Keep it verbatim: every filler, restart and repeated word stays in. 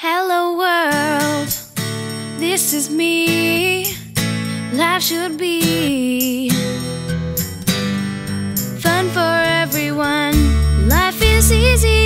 Hello world, this is me. Life should be fun for everyone. Life is easy.